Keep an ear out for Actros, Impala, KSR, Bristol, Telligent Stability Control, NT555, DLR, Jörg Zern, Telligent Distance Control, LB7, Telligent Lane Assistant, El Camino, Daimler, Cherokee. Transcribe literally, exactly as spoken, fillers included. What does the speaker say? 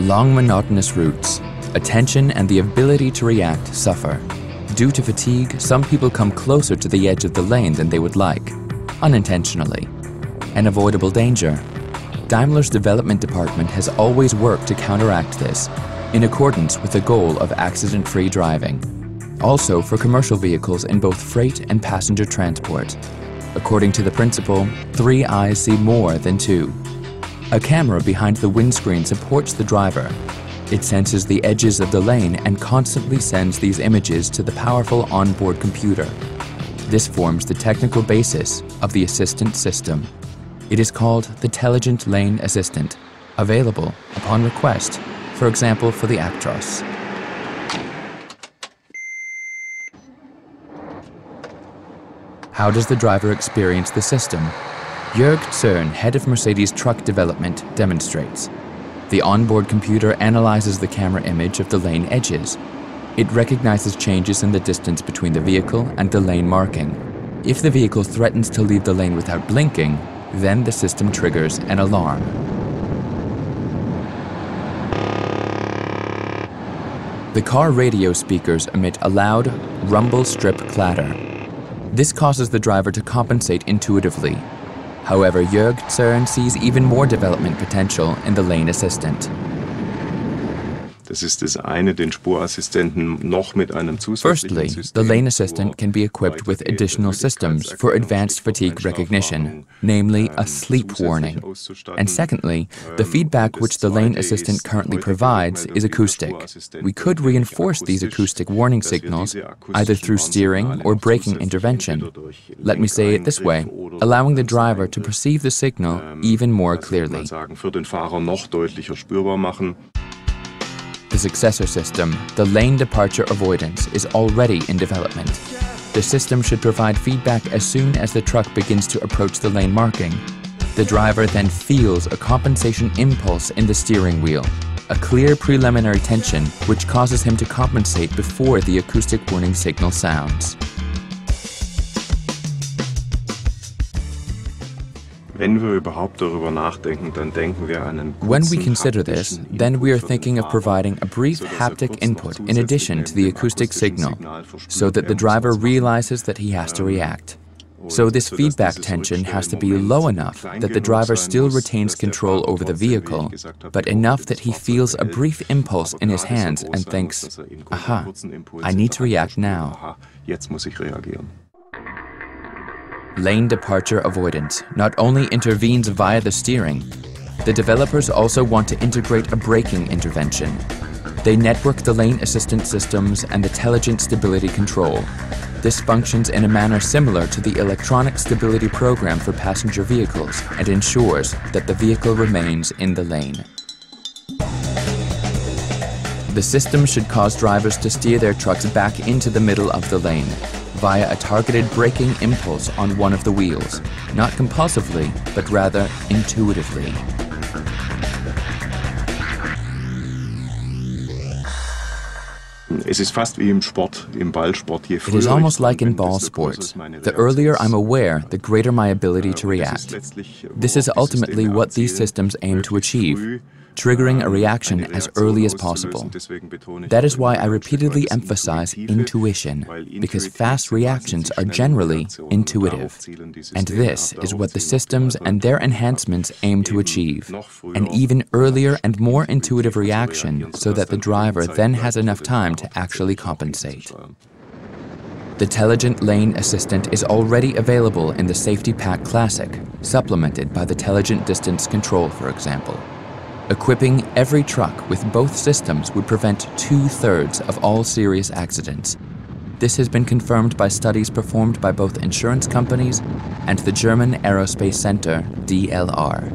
long monotonous routes, attention and the ability to react suffer. Due to fatigue, some people come closer to the edge of the lane than they would like, unintentionally. An avoidable danger. Daimler's development department has always worked to counteract this, in accordance with the goal of accident-free driving. Also for commercial vehicles in both freight and passenger transport. According to the principle, three eyes see more than two. A camera behind the windscreen supports the driver. It senses the edges of the lane and constantly sends these images to the powerful onboard computer. This forms the technical basis of the assistant system. It is called the Telligent Lane Assistant, available upon request, for example for the Actros. How does the driver experience the system? Jörg Zern, head of Mercedes Truck Development, demonstrates. The onboard computer analyzes the camera image of the lane edges. It recognizes changes in the distance between the vehicle and the lane marking. If the vehicle threatens to leave the lane without blinking, then the system triggers an alarm. The car radio speakers emit a loud rumble strip clatter. This causes the driver to compensate intuitively. However, Jörg Zern sees even more development potential in the lane assistant. Das ist das eine, den Spurassistenten noch mit einem zusätzlichen System. Firstly, the lane assistant can be equipped with additional systems for advanced fatigue recognition, namely a sleep warning. And secondly, the feedback which the lane assistant currently provides is acoustic. We could reinforce these acoustic warning signals either through steering or braking intervention. Let me say it this way, allowing the driver to perceive the signal even more clearly. The successor system, the lane departure avoidance, is already in development. The system should provide feedback as soon as the truck begins to approach the lane marking. The driver then feels a compensation impulse in the steering wheel, a clear preliminary tension which causes him to compensate before the acoustic warning signal sounds. When we consider this, then we are thinking of providing a brief haptic input in addition to the acoustic signal, so that the driver realizes that he has to react. So this feedback tension has to be low enough that the driver still retains control over the vehicle, but enough that he feels a brief impulse in his hands and thinks, aha, I need to react now. Lane departure avoidance not only intervenes via the steering, the developers also want to integrate a braking intervention. They network the lane assistant systems and the Telligent Stability Control. This functions in a manner similar to the electronic stability program for passenger vehicles and ensures that the vehicle remains in the lane. The system should cause drivers to steer their trucks back into the middle of the lane via a targeted braking impulse on one of the wheels, not compulsively, but rather intuitively. It is almost like in ball sports. The earlier I'm aware, the greater my ability to react. This is ultimately what these systems aim to achieve, triggering a reaction as early as possible. That is why I repeatedly emphasize intuition, because fast reactions are generally intuitive. And this is what the systems and their enhancements aim to achieve, an even earlier and more intuitive reaction so that the driver then has enough time to actually compensate. The Telligent Lane Assistant is already available in the Safety Pack Classic, supplemented by the Telligent Distance Control, for example. Equipping every truck with both systems would prevent two-thirds of all serious accidents. This has been confirmed by studies performed by both insurance companies and the German Aerospace Center, D L R.